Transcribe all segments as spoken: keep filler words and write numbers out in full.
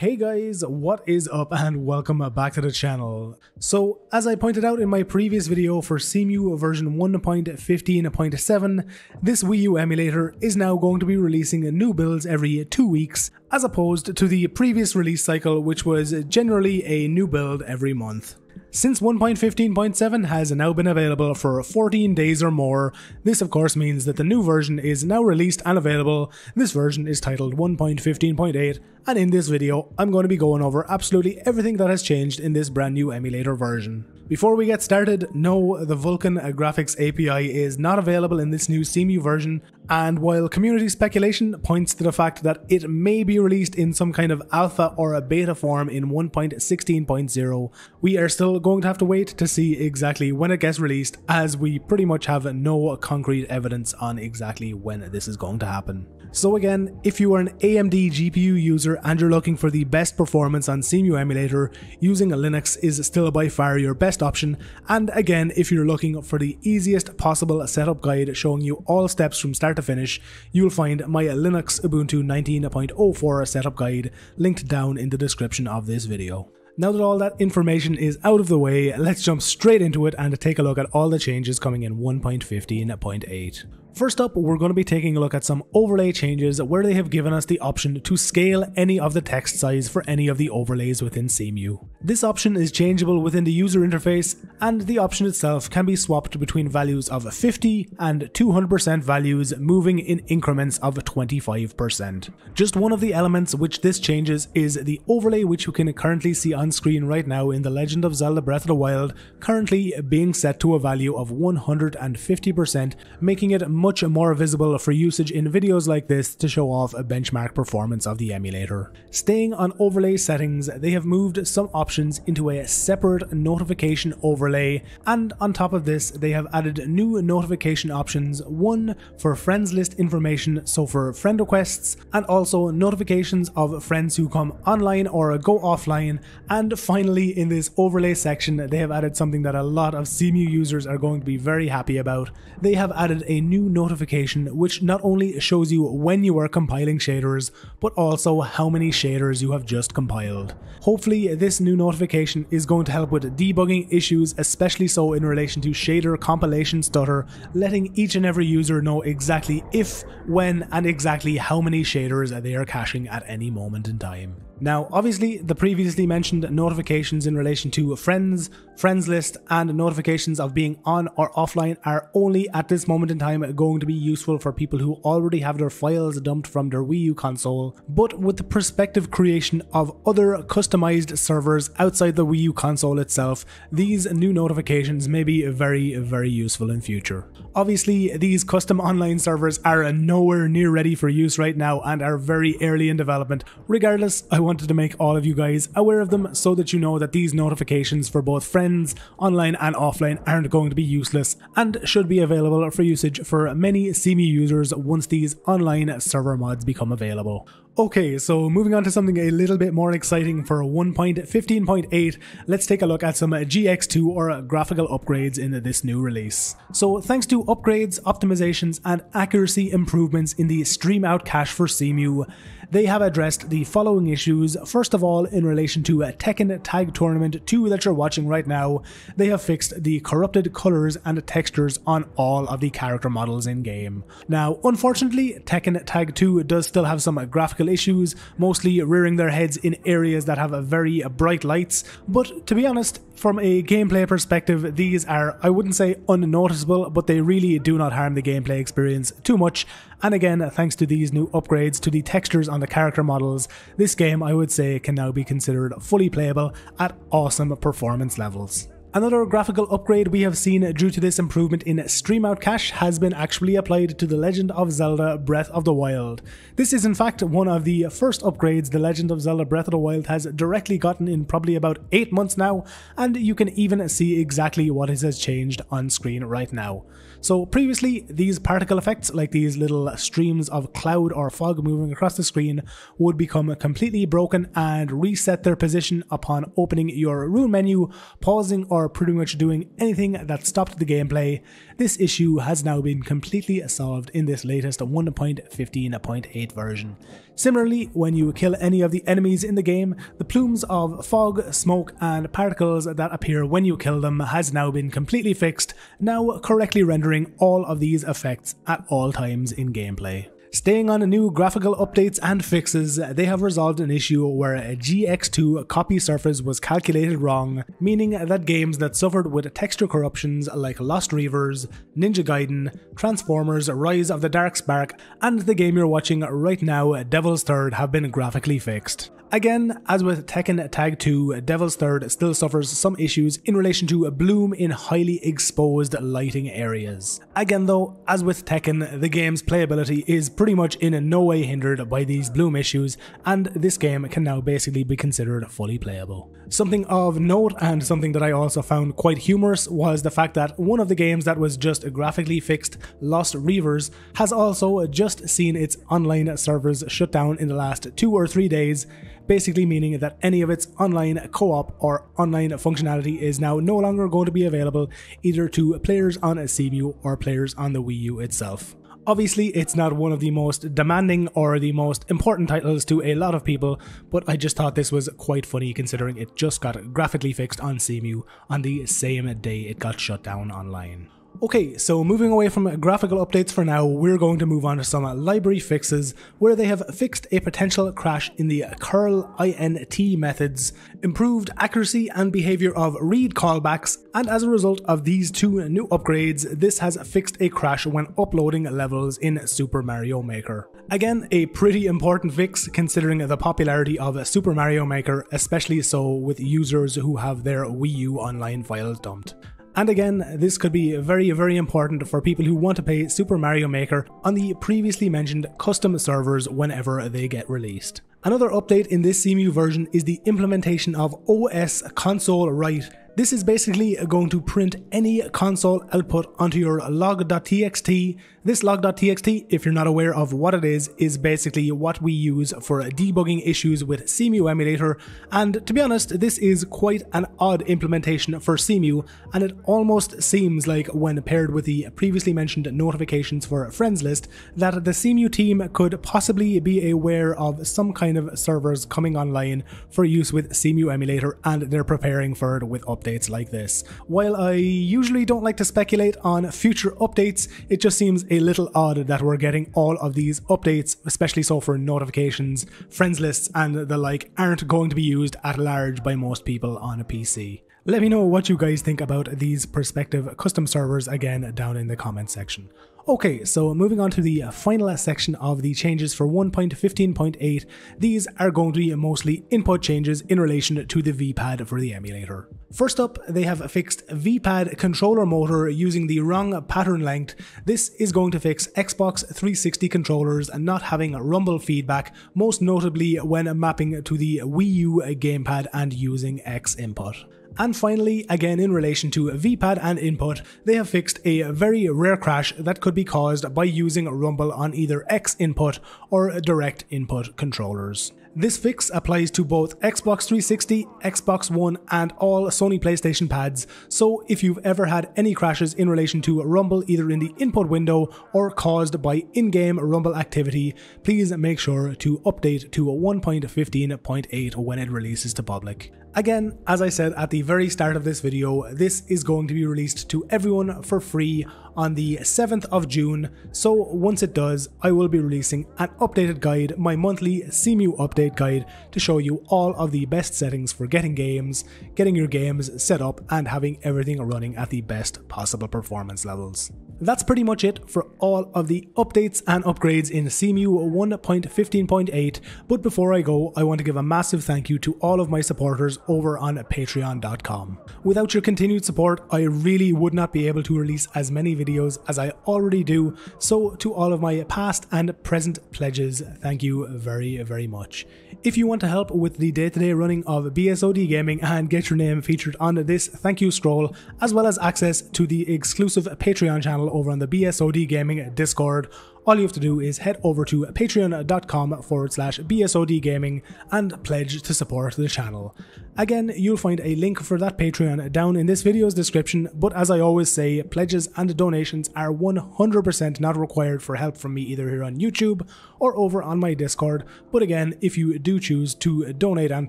Hey guys, what is up and welcome back to the channel. So as I pointed out in my previous video for Cemu version one point fifteen point seven, this Wii U emulator is now going to be releasing new builds every two weeks as opposed to the previous release cycle, which was generally a new build every month. Since one point fifteen point seven has now been available for fourteen days or more, this of course means that the new version is now released and available. This version is titled one point fifteen point eight, and in this video I'm going to be going over absolutely everything that has changed in this brand new emulator version. Before we get started, no, the Vulkan graphics A P I is not available in this new Cemu version, and while community speculation points to the fact that it may be released in some kind of alpha or a beta form in one point sixteen point zero, we are still going to have to wait to see exactly when it gets released, as we pretty much have no concrete evidence on exactly when this is going to happen. So again, if you are an A M D G P U user and you're looking for the best performance on Cemu emulator, using a Linux is still by far your best option, and again, if you're looking for the easiest possible setup guide showing you all steps from start to finish, you'll find my Linux Ubuntu nineteen point oh four setup guide linked down in the description of this video. Now that all that information is out of the way, let's jump straight into it and take a look at all the changes coming in one point fifteen point eight. First up, we're going to be taking a look at some overlay changes where they have given us the option to scale any of the text size for any of the overlays within Cemu. This option is changeable within the user interface, and the option itself can be swapped between values of fifty and two hundred percent values moving in increments of twenty-five percent. Just one of the elements which this changes is the overlay which you can currently see on screen right now in The Legend of Zelda Breath of the Wild, currently being set to a value of one hundred fifty percent, making it much much more visible for usage in videos like this to show off a benchmark performance of the emulator. Staying on overlay settings, they have moved some options into a separate notification overlay, and on top of this they have added new notification options, one for friends list information, so for friend requests, and also notifications of friends who come online or go offline, and finally in this overlay section they have added something that a lot of Cemu users are going to be very happy about. They have added a new notification which not only shows you when you are compiling shaders, but also how many shaders you have just compiled. Hopefully this new notification is going to help with debugging issues, especially so in relation to shader compilation stutter, letting each and every user know exactly if, when, and exactly how many shaders they are caching at any moment in time. Now obviously the previously mentioned notifications in relation to friends, friends list, and notifications of being on or offline are only at this moment in time going to be useful for people who already have their files dumped from their Wii U console, but with the prospective creation of other customized servers outside the Wii U console itself, these new notifications may be very, very useful in future. Obviously these custom online servers are nowhere near ready for use right now and are very early in development. Regardless, I want wanted to make all of you guys aware of them so that you know that these notifications for both friends, online and offline, aren't going to be useless and should be available for usage for many Cemu users once these online server mods become available. Okay, so moving on to something a little bit more exciting for one point fifteen point eight, let's take a look at some G X two or graphical upgrades in this new release. So thanks to upgrades, optimizations and accuracy improvements in the stream out cache for Cemu, they have addressed the following issues. First of all, in relation to Tekken Tag Tournament two that you're watching right now, they have fixed the corrupted colors and textures on all of the character models in game. Now unfortunately Tekken Tag two does still have some graphical issues, mostly rearing their heads in areas that have very bright lights, but to be honest, from a gameplay perspective these are, I wouldn't say unnoticeable, but they really do not harm the gameplay experience too much, and again thanks to these new upgrades to the textures on the character models, this game I would say can now be considered fully playable at awesome performance levels. Another graphical upgrade we have seen due to this improvement in streamout cache has been actually applied to The Legend of Zelda Breath of the Wild. This is in fact one of the first upgrades The Legend of Zelda Breath of the Wild has directly gotten in probably about eight months now, and you can even see exactly what has changed on screen right now. So previously these particle effects, like these little streams of cloud or fog moving across the screen, would become completely broken and reset their position upon opening your rune menu, pausing or or pretty much doing anything that stopped the gameplay, this issue has now been completely solved in this latest one point fifteen point eight version. Similarly, when you kill any of the enemies in the game, the plumes of fog, smoke and particles that appear when you kill them has now been completely fixed, now correctly rendering all of these effects at all times in gameplay. Staying on new graphical updates and fixes, they have resolved an issue where a G X two copy surface was calculated wrong, meaning that games that suffered with texture corruptions like Lost Reavers, Ninja Gaiden, Transformers Rise of the Dark Spark, and the game you're watching right now, Devil's Third, have been graphically fixed. Again, as with Tekken Tag two, Devil's Third still suffers some issues in relation to a bloom in highly exposed lighting areas. Again though, as with Tekken, the game's playability is pretty much in no way hindered by these bloom issues, and this game can now basically be considered fully playable. Something of note, and something that I also found quite humorous, was the fact that one of the games that was just graphically fixed, Lost Reavers, has also just seen its online servers shut down in the last two or three days, basically meaning that any of its online co-op or online functionality is now no longer going to be available either to players on a Cemu or players on the Wii U itself. Obviously, it's not one of the most demanding or the most important titles to a lot of people, but I just thought this was quite funny considering it just got graphically fixed on Cemu on the same day it got shut down online. Okay, so moving away from graphical updates for now, we're going to move on to some library fixes where they have fixed a potential crash in the curl int methods, improved accuracy and behavior of read callbacks, and as a result of these two new upgrades, this has fixed a crash when uploading levels in Super Mario Maker. Again, a pretty important fix considering the popularity of Super Mario Maker, especially so with users who have their Wii U online files dumped. And again, this could be very, very important for people who want to play Super Mario Maker on the previously mentioned custom servers whenever they get released. Another update in this Cemu version is the implementation of O S ConsoleWrite. This is basically going to print any console output onto your log dot t x t. This log dot t x t, if you're not aware of what it is, is basically what we use for debugging issues with Cemu emulator, and to be honest, this is quite an odd implementation for Cemu, and it almost seems like, when paired with the previously mentioned notifications for friends list, that the Cemu team could possibly be aware of some kind of servers coming online for use with Cemu emulator, and they're preparing for it with updates. Updates like this. While I usually don't like to speculate on future updates, it just seems a little odd that we're getting all of these updates, especially so for notifications, friends lists and the like, aren't going to be used at large by most people on a P C. Let me know what you guys think about these prospective custom servers again down in the comment section. Okay, so moving on to the final section of the changes for one point fifteen point eight, these are going to be mostly input changes in relation to the V pad for the emulator. First up, they have fixed V pad controller motor using the wrong pattern length. This is going to fix Xbox three sixty controllers not having rumble feedback, most notably when mapping to the Wii U gamepad and using X input. And finally, again in relation to V pad and input, they have fixed a very rare crash that could be caused by using rumble on either X input or direct input controllers. This fix applies to both Xbox three sixty, Xbox One and all Sony PlayStation pads, so if you've ever had any crashes in relation to rumble either in the input window or caused by in-game rumble activity, please make sure to update to one point fifteen point eight when it releases to public. Again, as I said at the very start of this video, this is going to be released to everyone for free on the seventh of June, so once it does, I will be releasing an updated guide, my monthly Cemu update guide, to show you all of the best settings for getting games, getting your games set up and having everything running at the best possible performance levels. That's pretty much it for all of the updates and upgrades in Cemu one point fifteen point eight, but before I go, I want to give a massive thank you to all of my supporters over on patreon dot com. Without your continued support, I really would not be able to release as many videos as I already do, so to all of my past and present pledges, thank you very, very much. If you want to help with the day-to-day running of BSoD Gaming and get your name featured on this thank you scroll, as well as access to the exclusive Patreon channel over on the BSoD Gaming Discord, all you have to do is head over to patreon.com forward slash BSoD Gaming and pledge to support the channel. Again, you'll find a link for that Patreon down in this video's description, but as I always say, pledges and donations are one hundred percent not required for help from me either here on YouTube or over on my Discord, but again, if you do choose to donate and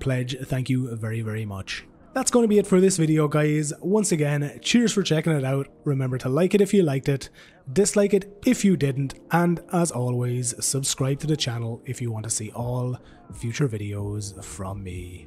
pledge, thank you very, very much. That's going to be it for this video, guys. Once again, cheers for checking it out. Remember to like it if you liked it, dislike it if you didn't, and as always, subscribe to the channel if you want to see all future videos from me.